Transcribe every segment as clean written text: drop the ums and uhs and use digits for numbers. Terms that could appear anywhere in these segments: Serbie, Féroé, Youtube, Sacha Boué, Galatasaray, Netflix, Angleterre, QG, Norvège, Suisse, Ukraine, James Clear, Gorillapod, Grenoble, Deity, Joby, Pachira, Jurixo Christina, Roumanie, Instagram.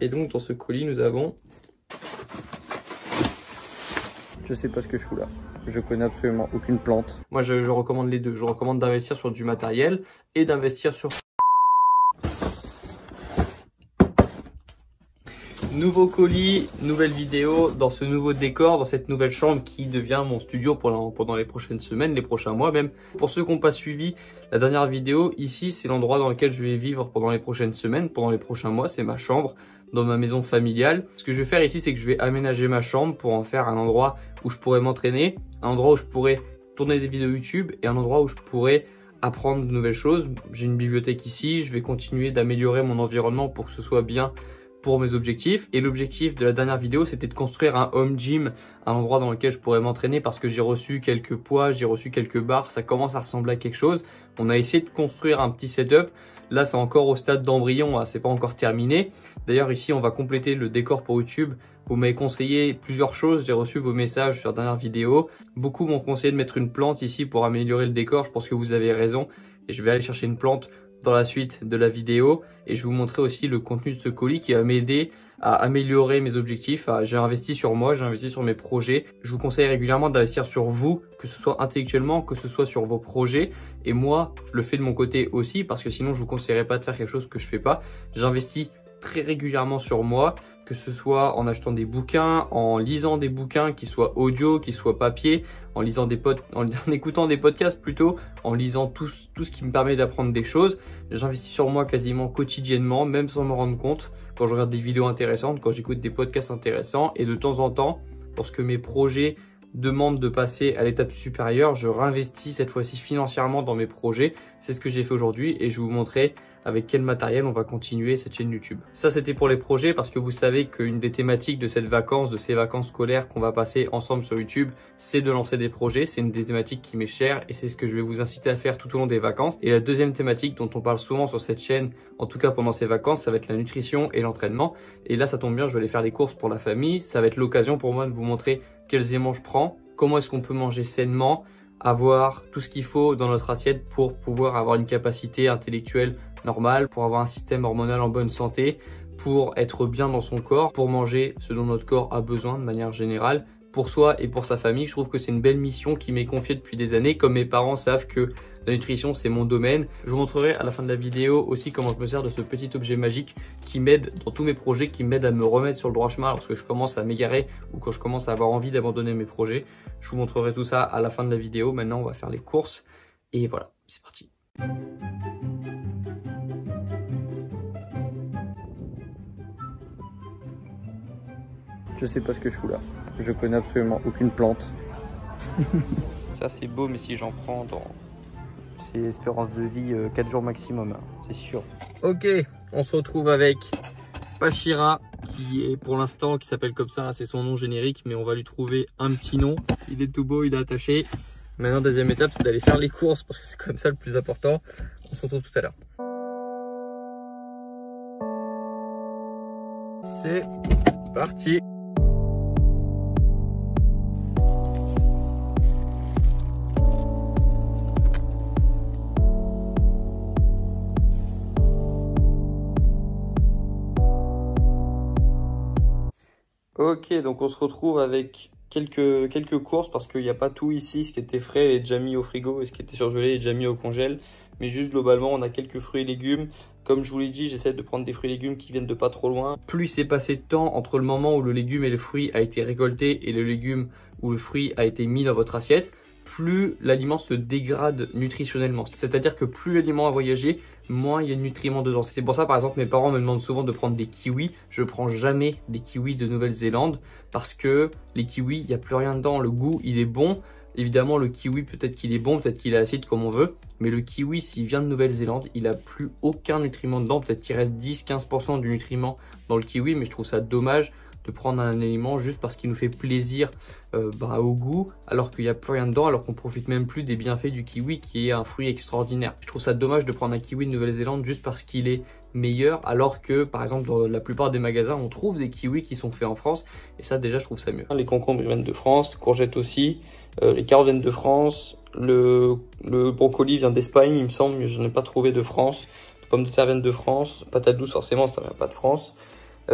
Et donc dans ce colis nous avons... Je sais pas ce que je fous là. Je connais absolument aucune plante. Moi je recommande les deux. Je recommande d'investir sur du matériel et d'investir sur... Nouveau colis, nouvelle vidéo dans ce nouveau décor, dans cette nouvelle chambre qui devient mon studio pendant les prochaines semaines, les prochains mois même. Pour ceux qui n'ont pas suivi la dernière vidéo, ici c'est l'endroit dans lequel je vais vivre pendant les prochaines semaines, pendant les prochains mois, c'est ma chambre dans ma maison familiale. Ce que je vais faire ici, c'est que je vais aménager ma chambre pour en faire un endroit où je pourrais m'entraîner, un endroit où je pourrais tourner des vidéos YouTube et un endroit où je pourrais apprendre de nouvelles choses. J'ai une bibliothèque ici, je vais continuer d'améliorer mon environnement pour que ce soit bien pour mes objectifs. Et l'objectif de la dernière vidéo, c'était de construire un home gym, un endroit dans lequel je pourrais m'entraîner parce que j'ai reçu quelques poids, j'ai reçu quelques barres, ça commence à ressembler à quelque chose. On a essayé de construire un petit setup. Là, c'est encore au stade d'embryon, hein, c'est pas encore terminé. D'ailleurs, ici, on va compléter le décor pour YouTube. Vous m'avez conseillé plusieurs choses, j'ai reçu vos messages sur la dernière vidéo. Beaucoup m'ont conseillé de mettre une plante ici pour améliorer le décor. Je pense que vous avez raison et je vais aller chercher une plante dans la suite de la vidéo et je vais vous montrer aussi le contenu de ce colis qui va m'aider à améliorer mes objectifs. J'ai investi sur moi, j'ai investi sur mes projets. Je vous conseille régulièrement d'investir sur vous, que ce soit intellectuellement, que ce soit sur vos projets. Et moi, je le fais de mon côté aussi parce que sinon je vous conseillerais pas de faire quelque chose que je fais pas. J'investis très régulièrement sur moi, que ce soit en achetant des bouquins, en lisant des bouquins qui soient audio, qui soient papier, en écoutant des podcasts plutôt, en lisant tout ce qui me permet d'apprendre des choses. J'investis sur moi quasiment quotidiennement, même sans me rendre compte, quand je regarde des vidéos intéressantes, quand j'écoute des podcasts intéressants, et de temps en temps, lorsque mes projets demandent de passer à l'étape supérieure, je réinvestis cette fois-ci financièrement dans mes projets. C'est ce que j'ai fait aujourd'hui et je vais vous montrer avec quel matériel on va continuer cette chaîne YouTube. Ça, c'était pour les projets parce que vous savez qu'une des thématiques de cette vacance, de ces vacances scolaires qu'on va passer ensemble sur YouTube, c'est de lancer des projets. C'est une des thématiques qui m'est chère et c'est ce que je vais vous inciter à faire tout au long des vacances. Et la deuxième thématique dont on parle souvent sur cette chaîne, en tout cas pendant ces vacances, ça va être la nutrition et l'entraînement. Et là, ça tombe bien, je vais aller faire les courses pour la famille. Ça va être l'occasion pour moi de vous montrer quels aliments je prends, comment est-ce qu'on peut manger sainement, avoir tout ce qu'il faut dans notre assiette pour pouvoir avoir une capacité intellectuelle normal, pour avoir un système hormonal en bonne santé, pour être bien dans son corps, pour manger ce dont notre corps a besoin de manière générale, pour soi et pour sa famille. Je trouve que c'est une belle mission qui m'est confiée depuis des années, comme mes parents savent que la nutrition c'est mon domaine. Je vous montrerai à la fin de la vidéo aussi comment je me sers de ce petit objet magique qui m'aide dans tous mes projets, qui m'aide à me remettre sur le droit chemin lorsque je commence à m'égarer ou quand je commence à avoir envie d'abandonner mes projets. Je vous montrerai tout ça à la fin de la vidéo. Maintenant on va faire les courses et voilà, c'est parti. Je sais pas ce que je fous là. Je connais absolument aucune plante. Ça c'est beau, mais si j'en prends dans... C'est espérance de vie 4 jours maximum, hein, c'est sûr. Ok, on se retrouve avec Pachira, qui est pour l'instant, qui s'appelle comme ça, c'est son nom générique, mais on va lui trouver un petit nom. Il est tout beau, il est attaché. Maintenant, deuxième étape, c'est d'aller faire les courses, parce que c'est comme ça le plus important. On se retrouve tout à l'heure. C'est parti. Ok, donc on se retrouve avec quelques courses parce qu'il n'y a pas tout ici. Ce qui était frais est déjà mis au frigo et ce qui était surgelé est déjà mis au congèle. Mais juste globalement, on a quelques fruits et légumes. Comme je vous l'ai dit, j'essaie de prendre des fruits et légumes qui viennent de pas trop loin. Plus c'est passé de temps entre le moment où le légume et le fruit a été récolté et le légume où le fruit a été mis dans votre assiette, plus l'aliment se dégrade nutritionnellement. C'est-à-dire que plus l'aliment a voyagé, moins il y a de nutriments dedans. C'est pour ça, par exemple, mes parents me demandent souvent de prendre des kiwis. Je prends jamais des kiwis de Nouvelle-Zélande parce que les kiwis, il n'y a plus rien dedans. Le goût, il est bon. Évidemment, le kiwi, peut-être qu'il est bon, peut-être qu'il est acide comme on veut. Mais le kiwi, s'il vient de Nouvelle-Zélande, il n'a plus aucun nutriment dedans. Peut-être qu'il reste 10-15% du nutriment dans le kiwi, mais je trouve ça dommage de prendre un aliment juste parce qu'il nous fait plaisir au goût, alors qu'il n'y a plus rien dedans, alors qu'on profite même plus des bienfaits du kiwi qui est un fruit extraordinaire. Je trouve ça dommage de prendre un kiwi de Nouvelle-Zélande juste parce qu'il est meilleur, alors que par exemple dans la plupart des magasins on trouve des kiwis qui sont faits en France et ça déjà je trouve ça mieux. Les concombres viennent de France, courgettes aussi, les carottes viennent de France, le brocoli vient d'Espagne il me semble, mais je n'ai pas trouvé de France, les pommes de terre viennent de France, patates douces forcément ça vient pas de France.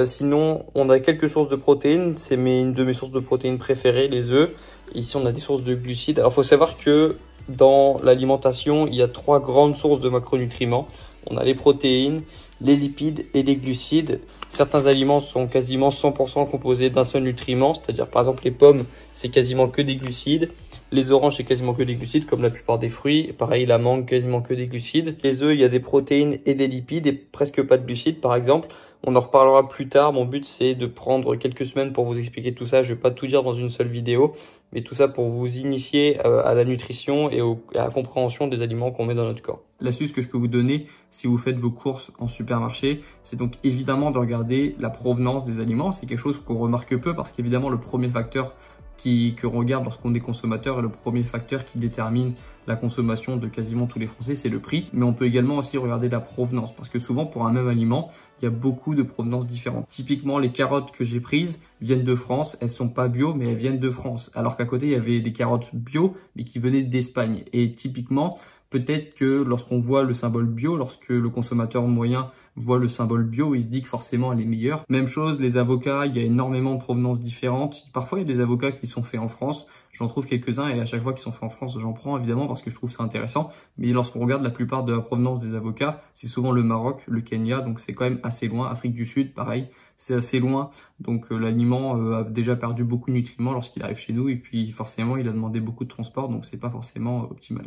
Sinon, on a quelques sources de protéines. C'est une de mes sources de protéines préférées, les œufs. Ici, on a des sources de glucides. Alors, il faut savoir que dans l'alimentation, il y a trois grandes sources de macronutriments. On a les protéines, les lipides et les glucides. Certains aliments sont quasiment 100% composés d'un seul nutriment, c'est-à-dire par exemple les pommes, c'est quasiment que des glucides. Les oranges, c'est quasiment que des glucides, comme la plupart des fruits. Et pareil, la mangue, quasiment que des glucides. Les œufs, il y a des protéines et des lipides et presque pas de glucides, par exemple. On en reparlera plus tard. Mon but, c'est de prendre quelques semaines pour vous expliquer tout ça. Je vais pas tout dire dans une seule vidéo, mais tout ça pour vous initier à la nutrition et à la compréhension des aliments qu'on met dans notre corps. L'astuce que je peux vous donner si vous faites vos courses en supermarché, c'est donc évidemment de regarder la provenance des aliments. C'est quelque chose qu'on remarque peu parce qu'évidemment, le premier facteur que l'on regarde lorsqu'on est consommateur et le premier facteur qui détermine la consommation de quasiment tous les Français, c'est le prix. Mais on peut également aussi regarder la provenance parce que souvent, pour un même aliment, il y a beaucoup de provenances différentes. Typiquement, les carottes que j'ai prises viennent de France. Elles sont pas bio, mais elles viennent de France. Alors qu'à côté, il y avait des carottes bio, mais qui venaient d'Espagne. Et typiquement, peut-être que lorsqu'on voit le symbole bio, lorsque le consommateur moyen voit le symbole bio, il se dit que forcément elle est meilleure. Même chose, les avocats, il y a énormément de provenances différentes. Parfois, il y a des avocats qui sont faits en France. J'en trouve quelques-uns et à chaque fois qu'ils sont faits en France, j'en prends évidemment parce que je trouve ça intéressant. Mais lorsqu'on regarde la plupart de la provenance des avocats, c'est souvent le Maroc, le Kenya, donc c'est quand même assez loin. Afrique du Sud, pareil, c'est assez loin. Donc l'aliment a déjà perdu beaucoup de nutriments lorsqu'il arrive chez nous et puis forcément, il a demandé beaucoup de transport, donc c'est pas forcément optimal.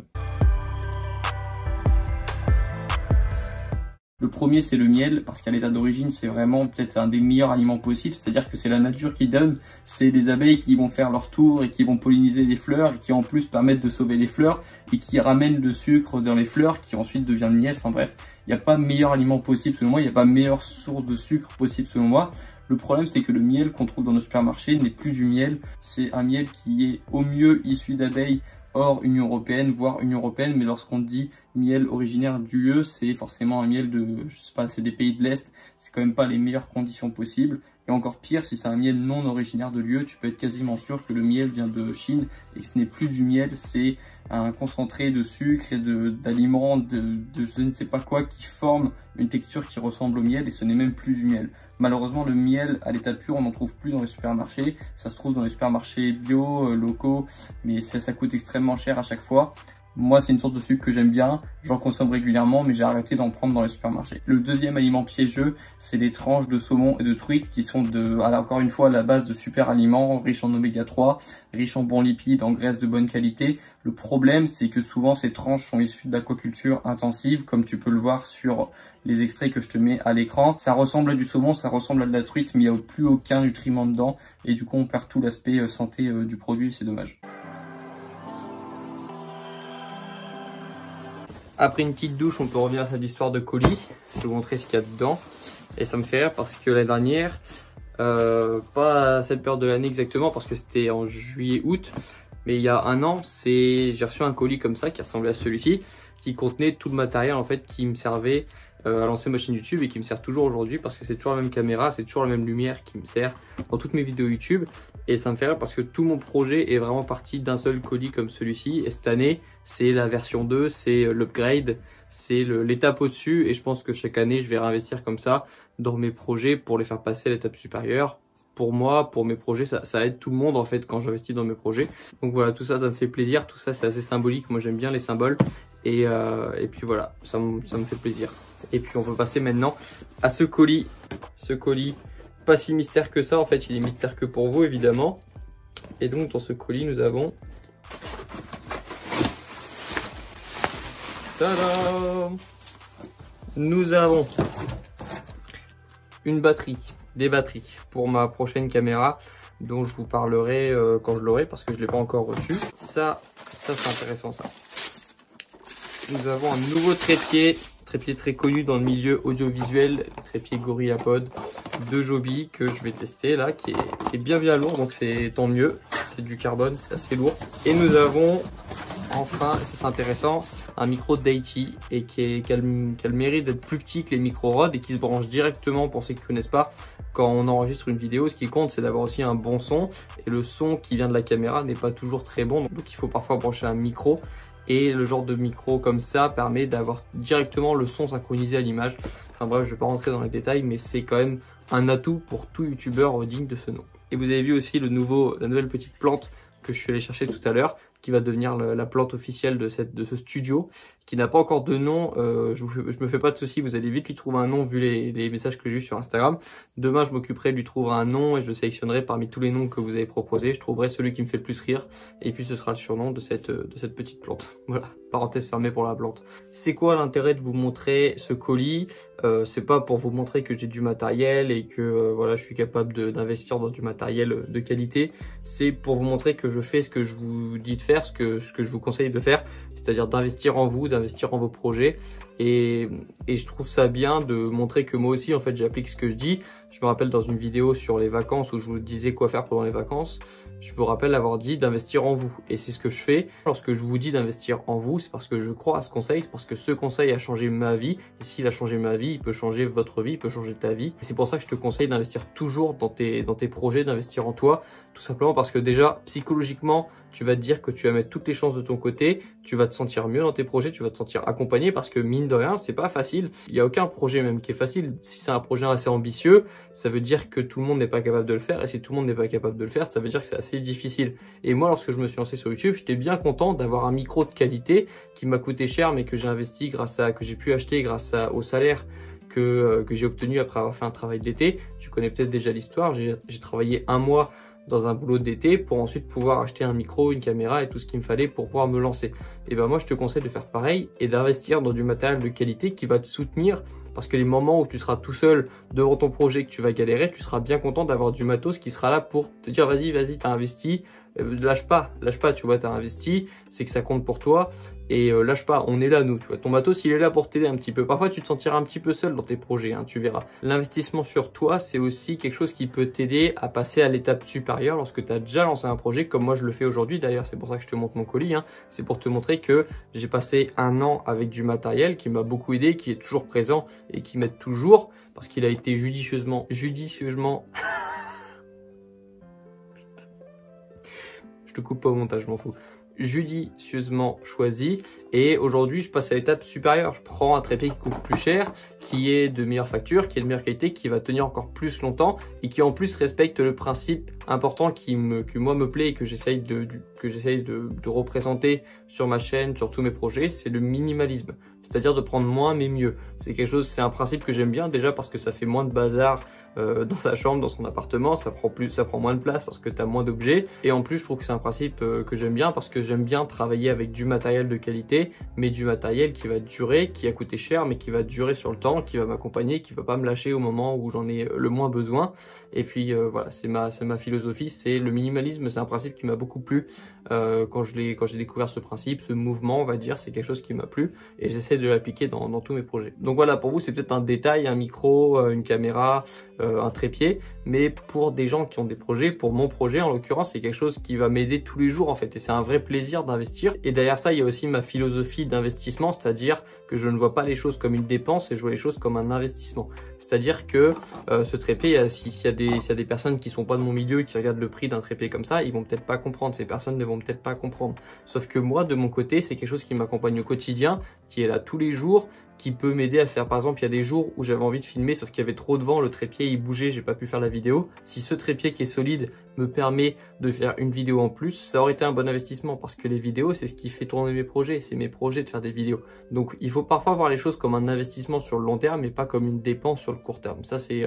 Le premier, c'est le miel, parce qu'à l'état d'origine, c'est vraiment peut-être un des meilleurs aliments possibles, c'est-à-dire que c'est la nature qui donne, c'est les abeilles qui vont faire leur tour et qui vont polliniser les fleurs et qui en plus permettent de sauver les fleurs et qui ramènent le sucre dans les fleurs qui ensuite devient le miel. Enfin bref, il n'y a pas meilleur aliment possible selon moi, il n'y a pas meilleure source de sucre possible selon moi. Le problème, c'est que le miel qu'on trouve dans nos supermarchés n'est plus du miel, c'est un miel qui est au mieux issu d'abeilles hors Union Européenne, voire Union Européenne, mais lorsqu'on dit miel originaire d'UE, c'est forcément un miel de, je sais pas, c'est des pays de l'Est, c'est quand même pas les meilleures conditions possibles. Et encore pire, si c'est un miel non originaire de l'UE, tu peux être quasiment sûr que le miel vient de Chine et que ce n'est plus du miel, c'est un concentré de sucre et d'aliments, de je ne sais pas quoi, qui forme une texture qui ressemble au miel et ce n'est même plus du miel. Malheureusement, le miel à l'état pur, on n'en trouve plus dans les supermarchés. Ça se trouve dans les supermarchés bio, locaux, mais ça coûte extrêmement cher à chaque fois. Moi, c'est une sorte de sucre que j'aime bien, j'en consomme régulièrement, mais j'ai arrêté d'en prendre dans les supermarchés. Le deuxième aliment piégeux, c'est les tranches de saumon et de truite qui sont encore une fois, à la base de super aliments, riches en oméga 3, riches en bons lipides, en graisses de bonne qualité. Le problème, c'est que souvent, ces tranches sont issues d'aquaculture intensive, comme tu peux le voir sur les extraits que je te mets à l'écran. Ça ressemble à du saumon, ça ressemble à de la truite, mais il n'y a plus aucun nutriment dedans. Et du coup, on perd tout l'aspect santé du produit, c'est dommage. Après une petite douche, on peut revenir à cette histoire de colis. Je vais vous montrer ce qu'il y a dedans. Et ça me fait rire parce que l'année dernière, pas à cette période de l'année exactement, parce que c'était en juillet-août, mais il y a un an, j'ai reçu un colis comme ça qui ressemblait à celui-ci, qui contenait tout le matériel en fait qui me servait à lancer ma chaîne YouTube et qui me sert toujours aujourd'hui parce que c'est toujours la même caméra, c'est toujours la même lumière qui me sert dans toutes mes vidéos YouTube. Et ça me fait rire parce que tout mon projet est vraiment parti d'un seul colis comme celui-ci. Et cette année, c'est la version 2, c'est l'upgrade, c'est l'étape au-dessus. Et je pense que chaque année, je vais réinvestir comme ça dans mes projets pour les faire passer à l'étape supérieure. Pour moi, pour mes projets, ça aide tout le monde en fait quand j'investis dans mes projets. Donc voilà, tout ça, ça me fait plaisir. Tout ça, c'est assez symbolique. Moi, j'aime bien les symboles. Et puis voilà, ça me fait plaisir. Et puis on peut passer maintenant à ce colis. Ce colis, pas si mystère que ça en fait, il est mystère que pour vous évidemment. Et donc dans ce colis, nous avons... Tadam ! Nous avons une batterie, des batteries pour ma prochaine caméra dont je vous parlerai quand je l'aurai parce que je ne l'ai pas encore reçue. Ça c'est intéressant ça. Nous avons un nouveau trépied très connu dans le milieu audiovisuel, le trépied Gorillapod de Joby que je vais tester là, qui est bien lourd, donc c'est tant mieux, c'est du carbone, c'est assez lourd. Et nous avons enfin, ça c'est intéressant, un micro Deity et qui a le mérite d'être plus petit que les micros Rode et qui se branche directement, pour ceux qui ne connaissent pas, quand on enregistre une vidéo, ce qui compte c'est d'avoir aussi un bon son et le son qui vient de la caméra n'est pas toujours très bon, donc il faut parfois brancher un micro. Et le genre de micro comme ça permet d'avoir directement le son synchronisé à l'image. Enfin bref, je ne vais pas rentrer dans les détails, mais c'est quand même un atout pour tout youtubeur digne de ce nom. Et vous avez vu aussi la nouvelle petite plante que je suis allé chercher tout à l'heure, qui va devenir la plante officielle de ce studio, qui n'a pas encore de nom. Je me fais pas de soucis, vous allez vite lui trouver un nom vu les messages que j'ai eu sur Instagram. Demain, je m'occuperai de lui trouver un nom et je sélectionnerai parmi tous les noms que vous avez proposés. Je trouverai celui qui me fait le plus rire et puis ce sera le surnom de cette petite plante. Voilà, parenthèse fermée pour la plante. C'est quoi l'intérêt de vous montrer ce colis? C'est pas pour vous montrer que j'ai du matériel et que voilà, je suis capable d'investir dans du matériel de qualité. C'est pour vous montrer que je fais ce que je vous dis de faire, ce que je vous conseille de faire, c'est-à-dire d'investir en vous, d'investir en vos projets. Et je trouve ça bien de montrer que moi aussi, en fait, j'applique ce que je dis. Je me rappelle dans une vidéo sur les vacances où je vous disais quoi faire pendant les vacances, je vous rappelle avoir dit d'investir en vous. Et c'est ce que je fais. Lorsque je vous dis d'investir en vous, c'est parce que je crois à ce conseil, c'est parce que ce conseil a changé ma vie. Et s'il a changé ma vie, il peut changer votre vie, il peut changer ta vie. C'est pour ça que je te conseille d'investir toujours dans tes projets, d'investir en toi, tout simplement parce que déjà, psychologiquement, tu vas te dire que tu vas mettre toutes les chances de ton côté, tu vas te sentir mieux dans tes projets, tu vas te sentir accompagné parce que mine de rien, c'est pas facile. Il n'y a aucun projet même qui est facile. Si c'est un projet assez ambitieux, ça veut dire que tout le monde n'est pas capable de le faire. Et si tout le monde n'est pas capable de le faire, ça veut dire que c'est assez difficile. Et moi, lorsque je me suis lancé sur YouTube, j'étais bien content d'avoir un micro de qualité qui m'a coûté cher, mais que j'ai investi que j'ai pu acheter au salaire que j'ai obtenu après avoir fait un travail d'été. Tu connais peut-être déjà l'histoire. J'ai travaillé un mois dans un boulot d'été pour ensuite pouvoir acheter un micro, une caméra et tout ce qu'il me fallait pour pouvoir me lancer. Et ben moi je te conseille de faire pareil et d'investir dans du matériel de qualité qui va te soutenir, parce que les moments où tu seras tout seul devant ton projet, que tu vas galérer, tu seras bien content d'avoir du matos qui sera là pour te dire vas-y, t'as investi, lâche pas, tu vois, t'as investi, c'est que ça compte pour toi et lâche pas, on est là nous, tu vois, ton matos il est là pour t'aider un petit peu. Parfois tu te sentiras un petit peu seul dans tes projets, hein, tu verras. L'investissement sur toi, c'est aussi quelque chose qui peut t'aider à passer à l'étape supérieure lorsque tu as déjà lancé un projet, comme moi je le fais aujourd'hui d'ailleurs, c'est pour ça que je te montre mon colis, hein. C'est pour te montrer que j'ai passé un an avec du matériel qui m'a beaucoup aidé, qui est toujours présent et qui m'aide toujours parce qu'il a été judicieusement je te coupe pas au montage, je m'en fous. Judicieusement choisi, et aujourd'hui je passe à l'étape supérieure. Je prends un trépied qui coûte plus cher, qui est de meilleure facture, qui est de meilleure qualité, qui va tenir encore plus longtemps et qui en plus respecte le principe important qui moi me plaît et que j'essaye de représenter sur ma chaîne, sur tous mes projets, c'est le minimalisme, c'est-à-dire de prendre moins mais mieux. C'est un principe que j'aime bien déjà parce que ça fait moins de bazar dans sa chambre, dans son appartement, ça prend moins de place parce que tu as moins d'objets, et en plus je trouve que c'est un principe que j'aime bien parce que j'aime bien travailler avec du matériel de qualité, mais du matériel qui va durer, qui a coûté cher, mais qui va durer sur le temps, qui va m'accompagner, qui va pas me lâcher au moment où j'en ai le moins besoin. Et puis voilà, c'est ma philosophie, c'est le minimalisme, c'est un principe qui m'a beaucoup plu quand j'ai découvert ce principe, ce mouvement, on va dire, c'est quelque chose qui m'a plu et j'essaie de l'appliquer dans tous mes projets. Donc voilà, pour vous, c'est peut-être un détail, un micro, une caméra, un trépied, mais pour des gens qui ont des projets, pour mon projet en l'occurrence, c'est quelque chose qui va m'aider tous les jours en fait, et c'est un vrai plaisir d'investir. Et derrière ça, il y a aussi ma philosophie d'investissement, c'est-à-dire que je ne vois pas les choses comme une dépense et je vois les choses comme un investissement. C'est-à-dire que ce trépied, s'il y a des personnes qui sont pas de mon milieu, qui regardent le prix d'un trépied comme ça, ils vont peut-être pas comprendre, ces personnes ne vont peut-être pas comprendre. Sauf que moi, de mon côté, c'est quelque chose qui m'accompagne au quotidien, qui est là tous les jours, qui peut m'aider à faire. Par exemple, il y a des jours où j'avais envie de filmer, sauf qu'il y avait trop de vent, le trépied il bougeait, j'ai pas pu faire la vidéo. Si ce trépied qui est solide me permet de faire une vidéo en plus, ça aurait été un bon investissement parce que les vidéos, c'est ce qui fait tourner mes projets, c'est mes projets de faire des vidéos. Donc il faut parfois voir les choses comme un investissement sur le long terme et pas comme une dépense sur le court terme. Ça, c'est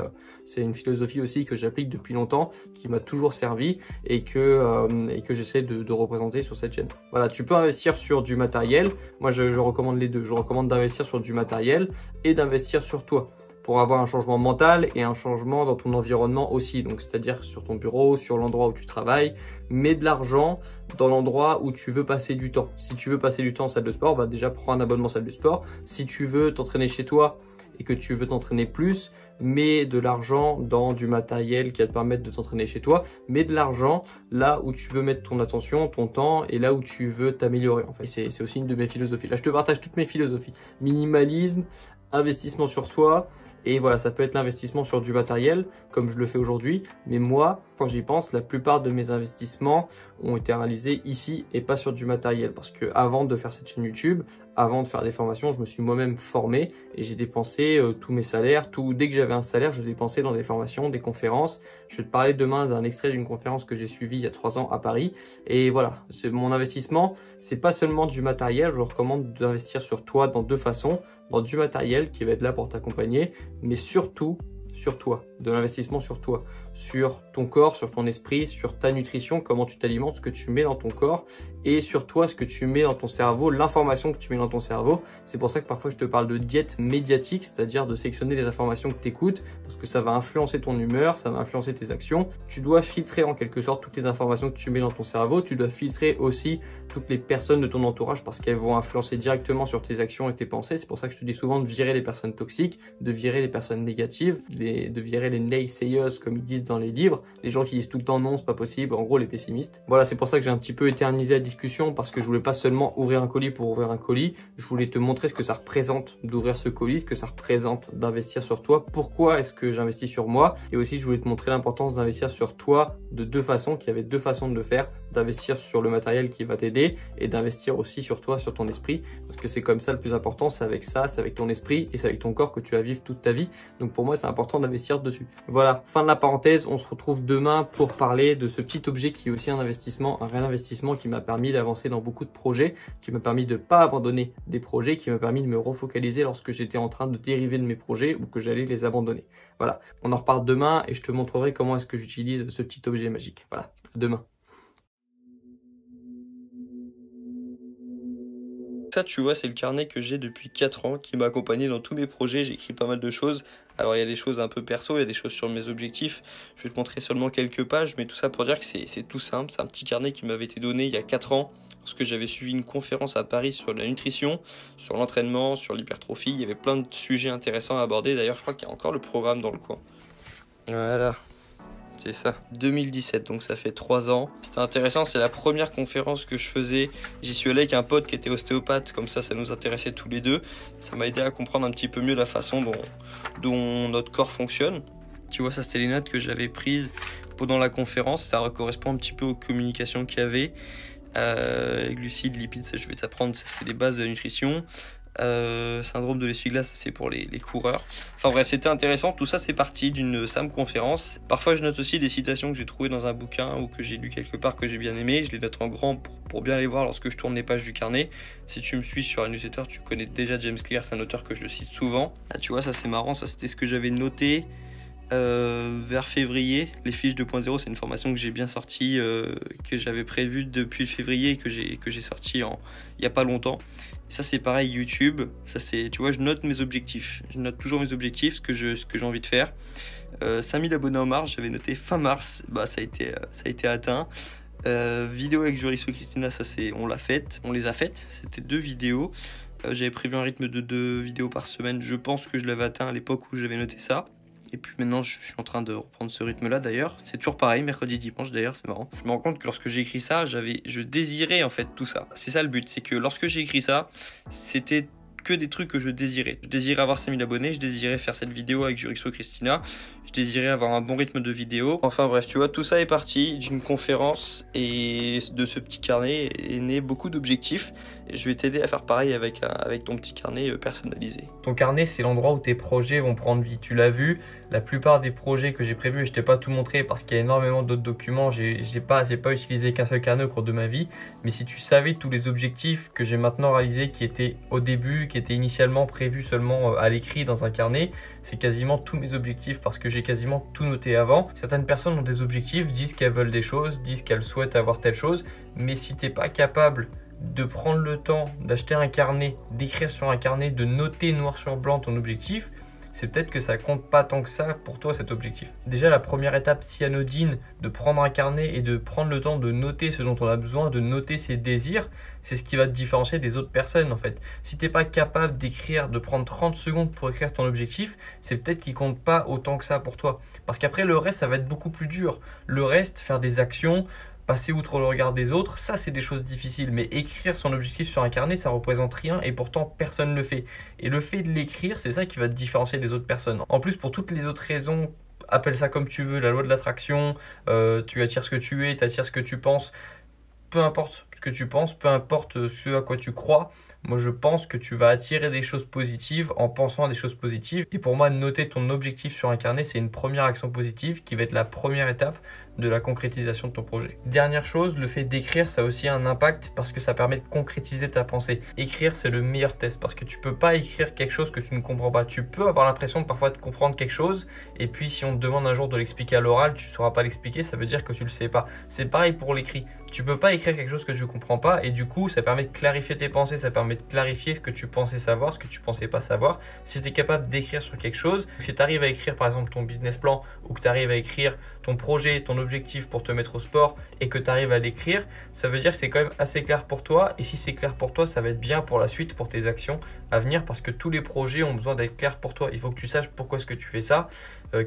une philosophie aussi que j'applique depuis longtemps, qui m'a toujours servi et que j'essaie de représenter sur cette chaîne. Voilà, tu peux investir sur du matériel. Moi, je recommande les deux. Je recommande d'investir sur du matériel et d'investir sur toi, pour avoir un changement mental et un changement dans ton environnement aussi, donc c'est-à-dire sur ton bureau, sur l'endroit où tu travailles. Mets de l'argent dans l'endroit où tu veux passer du temps. Si tu veux passer du temps en salle de sport, bah déjà prends un abonnement salle de sport. Si tu veux t'entraîner chez toi et que tu veux t'entraîner plus, mets de l'argent dans du matériel qui va te permettre de t'entraîner chez toi. Mets de l'argent là où tu veux mettre ton attention, ton temps, et là où tu veux t'améliorer. Enfin, c'est aussi une de mes philosophies. Là, je te partage toutes mes philosophies. Minimalisme, investissement sur soi, et voilà, ça peut être l'investissement sur du matériel, comme je le fais aujourd'hui. Mais moi, quand j'y pense, la plupart de mes investissements ont été réalisés ici et pas sur du matériel. Parce que avant de faire cette chaîne YouTube, avant de faire des formations, je me suis moi-même formé et j'ai dépensé tous mes salaires. Dès que j'avais un salaire, je dépensais dans des formations, des conférences. Je vais te parler demain d'un extrait d'une conférence que j'ai suivie il y a 3 ans à Paris. Et voilà, mon investissement, c'est pas seulement du matériel. Je recommande d'investir sur toi dans 2 façons. Dans du matériel qui va être là pour t'accompagner, mais surtout sur toi, de l'investissement sur toi, sur ton corps, sur ton esprit, sur ta nutrition, comment tu t'alimentes, ce que tu mets dans ton corps et sur toi, ce que tu mets dans ton cerveau, l'information que tu mets dans ton cerveau. C'est pour ça que parfois je te parle de diète médiatique, c'est-à-dire de sélectionner les informations que tu écoutes parce que ça va influencer ton humeur, ça va influencer tes actions. Tu dois filtrer en quelque sorte toutes les informations que tu mets dans ton cerveau, tu dois filtrer aussi toutes les personnes de ton entourage parce qu'elles vont influencer directement sur tes actions et tes pensées. C'est pour ça que je te dis souvent de virer les personnes toxiques, de virer les personnes négatives, de virer les naysayers comme ils disent dans les livres, les gens qui disent tout le temps non, c'est pas possible, en gros les pessimistes. Voilà, c'est pour ça que j'ai un petit peu éternisé la discussion parce que je voulais pas seulement ouvrir un colis pour ouvrir un colis, je voulais te montrer ce que ça représente d'ouvrir ce colis, ce que ça représente d'investir sur toi, pourquoi est-ce que j'investis sur moi et aussi je voulais te montrer l'importance d'investir sur toi de 2 façons, qu'il y avait 2 façons de le faire, d'investir sur le matériel qui va t'aider et d'investir aussi sur toi, sur ton esprit parce que c'est comme ça le plus important, c'est avec ça, c'est avec ton esprit et c'est avec ton corps que tu vas vivre toute ta vie. Donc pour moi, c'est important d'investir dessus. Voilà, fin de la parenthèse. On se retrouve demain pour parler de ce petit objet qui est aussi un investissement, un réinvestissement qui m'a permis d'avancer dans beaucoup de projets, qui m'a permis de ne pas abandonner des projets, qui m'a permis de me refocaliser lorsque j'étais en train de dériver de mes projets ou que j'allais les abandonner. Voilà, on en reparle demain et je te montrerai comment est-ce que j'utilise ce petit objet magique. Voilà, à demain. Ça, tu vois, c'est le carnet que j'ai depuis 4 ans qui m'a accompagné dans tous mes projets. J'écris pas mal de choses. Alors il y a des choses un peu perso, il y a des choses sur mes objectifs. Je vais te montrer seulement quelques pages, mais tout ça pour dire que c'est tout simple. C'est un petit carnet qui m'avait été donné il y a 4 ans lorsque j'avais suivi une conférence à Paris sur la nutrition, sur l'entraînement, sur l'hypertrophie. Il y avait plein de sujets intéressants à aborder. D'ailleurs, je crois qu'il y a encore le programme dans le coin. Voilà. C'est ça, 2017, donc ça fait 3 ans. C'était intéressant, c'est la première conférence que je faisais. J'y suis allé avec un pote qui était ostéopathe, comme ça, ça nous intéressait tous les deux. Ça m'a aidé à comprendre un petit peu mieux la façon dont notre corps fonctionne. Tu vois, ça c'était les notes que j'avais prises pendant la conférence. Ça correspond un petit peu aux communications qu'il y avait. Glucides, lipides, ça je vais t'apprendre, ça c'est les bases de la nutrition. Syndrome de l'essuie-glace, c'est pour les coureurs. Enfin bref, c'était intéressant. Tout ça, c'est parti d'une simple conférence. Parfois, je note aussi des citations que j'ai trouvées dans un bouquin ou que j'ai lu quelque part que j'ai bien aimé. Je les note en grand pour bien les voir lorsque je tourne les pages du carnet. Si tu me suis sur la newsletter, tu connais déjà James Clear, c'est un auteur que je cite souvent. Ah, tu vois, ça c'est marrant, ça c'était ce que j'avais noté vers février. Les fiches 2.0, c'est une formation que j'ai bien sortie, que j'avais prévue depuis février et que j'ai sortie il n'y a pas longtemps. Ça c'est pareil, YouTube, ça c'est, tu vois, je note mes objectifs, je note toujours mes objectifs, ce que j'ai envie de faire. 5000 abonnés en mars, j'avais noté fin mars, bah ça a été atteint. Vidéo avec Jurixo Christina, ça c'est, on les a faites, c'était 2 vidéos. J'avais prévu un rythme de 2 vidéos par semaine, je pense que je l'avais atteint à l'époque où j'avais noté ça. Et puis maintenant, je suis en train de reprendre ce rythme-là d'ailleurs. C'est toujours pareil, mercredi, dimanche d'ailleurs, c'est marrant. Je me rends compte que lorsque j'ai écrit ça, je désirais en fait tout ça. C'est ça le but, c'est que lorsque j'ai écrit ça, c'était que des trucs que je désirais. Je désirais avoir 5000 abonnés, je désirais faire cette vidéo avec Jurixo Christina, je désirais avoir un bon rythme de vidéo. Enfin bref, tu vois, tout ça est parti d'une conférence et de ce petit carnet est né beaucoup d'objectifs. Je vais t'aider à faire pareil avec ton petit carnet personnalisé. Ton carnet, c'est l'endroit où tes projets vont prendre vie. Tu l'as vu, la plupart des projets que j'ai prévus, je t'ai pas tout montré parce qu'il y a énormément d'autres documents. J'ai pas utilisé qu'un seul carnet au cours de ma vie. Mais si tu savais tous les objectifs que j'ai maintenant réalisés, qui étaient au début, qui étaient initialement prévus seulement à l'écrit dans un carnet, c'est quasiment tous mes objectifs parce que j'ai quasiment tout noté avant. Certaines personnes ont des objectifs, disent qu'elles veulent des choses, disent qu'elles souhaitent avoir telle chose. Mais si t'es pas capable de prendre le temps d'acheter un carnet, d'écrire sur un carnet, de noter noir sur blanc ton objectif, c'est peut-être que ça compte pas tant que ça pour toi cet objectif. Déjà la première étape si anodine de prendre un carnet et de prendre le temps de noter ce dont on a besoin, de noter ses désirs, c'est ce qui va te différencier des autres personnes en fait. Si t'es pas capable d'écrire, de prendre 30 secondes pour écrire ton objectif, c'est peut-être qu'il compte pas autant que ça pour toi. Parce qu'après le reste ça va être beaucoup plus dur. Le reste, faire des actions, passer outre le regard des autres, ça c'est des choses difficiles, mais écrire son objectif sur un carnet, ça représente rien et pourtant personne ne le fait. Et le fait de l'écrire, c'est ça qui va te différencier des autres personnes. En plus, pour toutes les autres raisons, appelle ça comme tu veux, la loi de l'attraction, tu attires ce que tu es, tu attires ce que tu penses, peu importe ce que tu penses, peu importe ce à quoi tu crois, Moi, je pense que tu vas attirer des choses positives en pensant à des choses positives. Et pour moi, noter ton objectif sur un carnet, c'est une première action positive qui va être la première étape de la concrétisation de ton projet. Dernière chose, le fait d'écrire, ça a aussi un impact parce que ça permet de concrétiser ta pensée. Écrire, c'est le meilleur test parce que tu peux pas écrire quelque chose que tu ne comprends pas. Tu peux avoir l'impression parfois de comprendre quelque chose et puis si on te demande un jour de l'expliquer à l'oral, tu ne sauras pas l'expliquer, ça veut dire que tu le sais pas. C'est pareil pour l'écrit. Tu peux pas écrire quelque chose que tu comprends pas et du coup, ça permet de clarifier tes pensées, ça permet de clarifier ce que tu pensais savoir, ce que tu pensais pas savoir. Si tu es capable d'écrire sur quelque chose, si tu arrives à écrire par exemple ton business plan ou que tu arrives à écrire ton projet, ton objectif pour te mettre au sport et que tu arrives à l'écrire, ça veut dire que c'est quand même assez clair pour toi et si c'est clair pour toi, ça va être bien pour la suite, pour tes actions à venir parce que tous les projets ont besoin d'être clairs pour toi. Il faut que tu saches pourquoi est-ce que tu fais ça,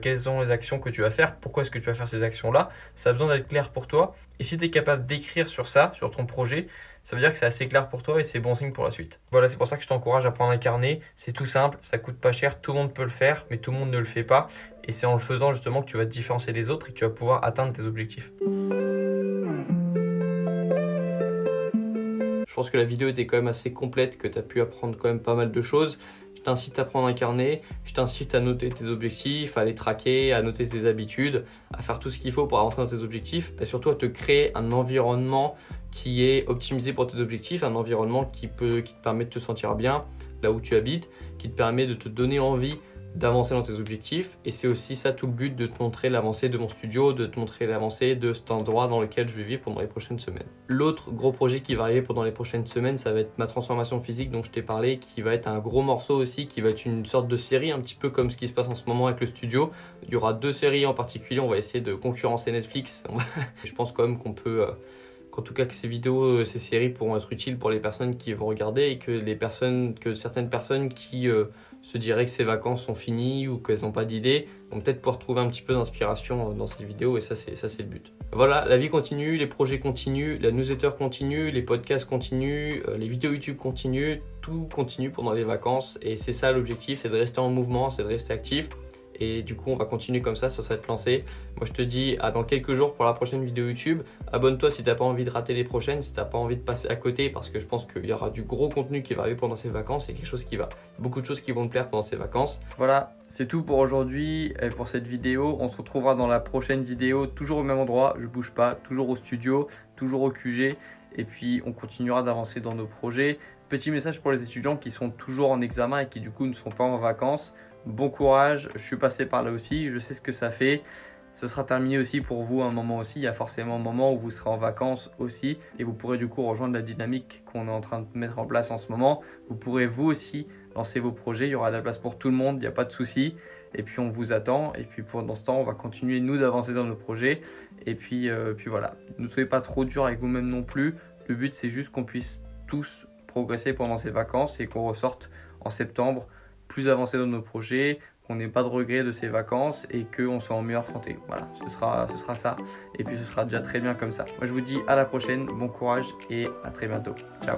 quelles sont les actions que tu vas faire, pourquoi est-ce que tu vas faire ces actions-là, ça a besoin d'être clair pour toi et si tu es capable d'écrire sur ça, sur ton projet, ça veut dire que c'est assez clair pour toi et c'est bon signe pour la suite. Voilà, c'est pour ça que je t'encourage à prendre un carnet, c'est tout simple, ça coûte pas cher, tout le monde peut le faire mais tout le monde ne le fait pas. Et c'est en le faisant justement que tu vas te différencier des autres et que tu vas pouvoir atteindre tes objectifs. Je pense que la vidéo était quand même assez complète, que tu as pu apprendre quand même pas mal de choses. Je t'incite à prendre un carnet, je t'incite à noter tes objectifs, à les traquer, à noter tes habitudes, à faire tout ce qu'il faut pour avancer dans tes objectifs et surtout à te créer un environnement qui est optimisé pour tes objectifs, un environnement qui te permet de te sentir bien là où tu habites, qui te permet de te donner envie d'avancer dans tes objectifs et c'est aussi ça tout le but de te montrer l'avancée de mon studio, de te montrer l'avancée de cet endroit dans lequel je vais vivre pendant les prochaines semaines. L'autre gros projet qui va arriver pendant les prochaines semaines, ça va être ma transformation physique dont je t'ai parlé, qui va être un gros morceau aussi, qui va être une sorte de série un petit peu comme ce qui se passe en ce moment avec le studio. Il y aura 2 séries en particulier, on va essayer de concurrencer Netflix. Je pense quand même qu'on peut... En tout cas que ces vidéos, ces séries pourront être utiles pour les personnes qui vont regarder et que, certaines personnes qui se diraient que ces vacances sont finies ou qu'elles n'ont pas d'idées vont peut-être pouvoir trouver un petit peu d'inspiration dans ces vidéos et ça c'est le but. Voilà, la vie continue, les projets continuent, la newsletter continue, les podcasts continuent, les vidéos YouTube continuent, tout continue pendant les vacances et c'est ça l'objectif, c'est de rester en mouvement, c'est de rester actif. Et du coup, on va continuer comme ça sur cette lancée. Moi, je te dis à dans quelques jours pour la prochaine vidéo YouTube. Abonne-toi si tu n'as pas envie de rater les prochaines, si tu n'as pas envie de passer à côté, parce que je pense qu'il y aura du gros contenu qui va arriver pendant ces vacances et quelque chose qui va, beaucoup de choses qui vont te plaire pendant ces vacances. Voilà, c'est tout pour aujourd'hui et pour cette vidéo. On se retrouvera dans la prochaine vidéo, toujours au même endroit. Je bouge pas, toujours au studio, toujours au QG. Et puis, on continuera d'avancer dans nos projets. Petit message pour les étudiants qui sont toujours en examen et qui du coup ne sont pas en vacances. Bon courage, je suis passé par là aussi, je sais ce que ça fait. Ce sera terminé aussi pour vous à un moment aussi, il y a forcément un moment où vous serez en vacances aussi et vous pourrez du coup rejoindre la dynamique qu'on est en train de mettre en place en ce moment. Vous pourrez vous aussi lancer vos projets, il y aura de la place pour tout le monde, il n'y a pas de souci. Et puis on vous attend et puis pendant ce temps on va continuer nous d'avancer dans nos projets. Et puis, voilà, ne soyez pas trop dur avec vous-même non plus, le but c'est juste qu'on puisse tous progresser pendant ces vacances et qu'on ressorte en septembre plus avancé dans nos projets, qu'on n'ait pas de regrets de ces vacances et qu'on soit en meilleure santé. Voilà, ce sera ça. Et puis ce sera déjà très bien comme ça. Moi je vous dis à la prochaine, bon courage et à très bientôt. Ciao.